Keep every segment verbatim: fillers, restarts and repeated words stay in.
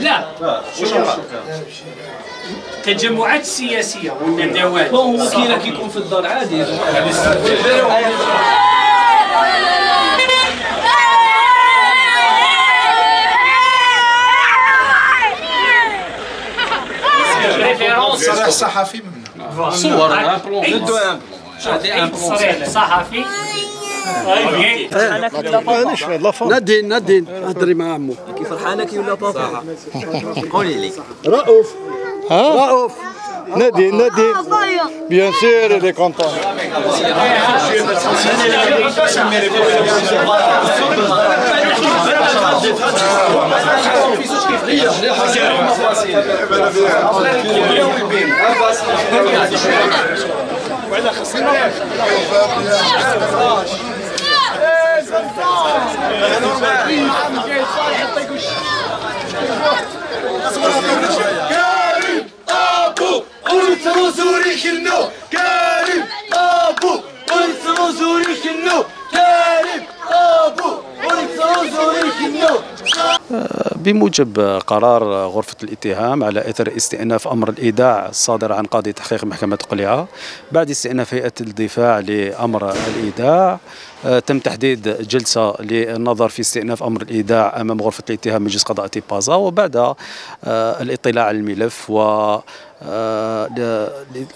لا التجمعات السياسيه والندوات هو كي راه كيكون في الدار عادي. تصريح صحفي منها صور ندو ان بلون تصريح صحفي. انا كنت لافون ندين ندين هضري مع عمو كي فرحانه كي ولا بابا قولي لي رؤوف ها رؤوف ندين ندين بيان سير لي كونطون كريم طابو انترو زوري كنو كريم طابو انترو زوري كنو كريم طابو انترو زوري كنو. بموجب قرار غرفة الاتهام على إثر استئناف أمر الإيداع الصادر عن قاضي تحقيق محكمة قلعة بعد استئناف هيئة الدفاع لأمر الإيداع، تم تحديد جلسة للنظر في استئناف أمر الإيداع أمام غرفة الاتهام مجلس قضاء تيبازا، وبعد الاطلاع على الملف و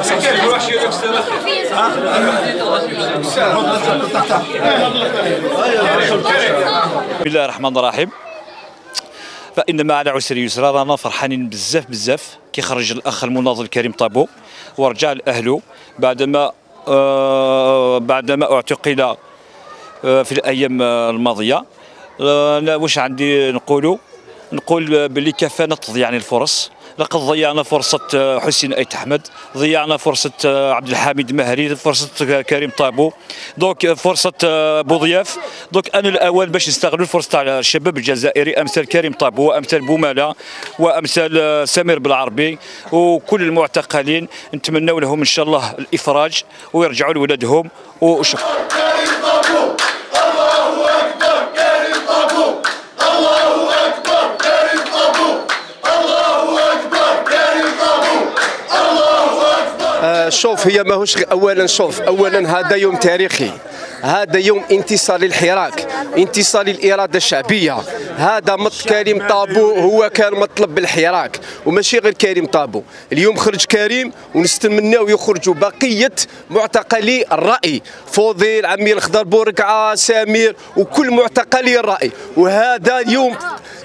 بسم الله الرحمن الرحيم. فإن مع العسر يسرا، رانا فرحانين بزاف بزاف كيخرج الأخ المناضل كريم طابو ورجع لأهله بعدما آه بعدما اعتقل آه في الأيام الماضية. آه واش عندي نقولوا؟ نقول باللي كفانا تضييع الفرص، لقد ضيعنا فرصة حسين ايت احمد، ضيعنا فرصة عبد الحميد مهري، فرصة كريم طابو، دوك فرصة بوضياف، دوك انا الاول باش نستغلوا الفرصة تاع الشباب الجزائري امثال كريم طابو وامثال بومالا وامثال سمير بالعربي وكل المعتقلين، نتمنوا لهم ان شاء الله الافراج ويرجعوا لولادهم وشكرا. شوف، هي ماهوش اولا شوف اولا هذا يوم تاريخي، هذا يوم انتصار للحراك، انتصار للاراده الشعبيه. هذا مط كريم طابو هو كان مطلب بالحراك وماشي غير كريم طابو. اليوم خرج كريم ونستمناو يخرجوا بقيه معتقلي الراي، فضيل عمير، الخضر بورقعه، سمير، وكل معتقلي الراي. وهذا اليوم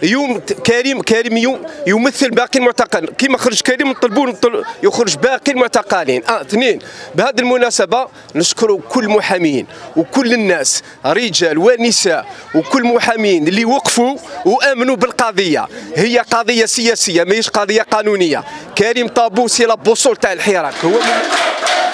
يوم كريم كريم يوم يمثل باقي المعتقلين، كيما خرج كريم نطلبوا يخرج باقي المعتقلين. اه اثنين، بهذه المناسبه نشكر كل المحامين وكل الناس رجال ونساء وكل المحامين اللي وقفوا وامنوا بالقضيه. هي قضيه سياسيه ماهيش قضيه قانونيه. كريم طابو سي لابوصول تاع الحراك هو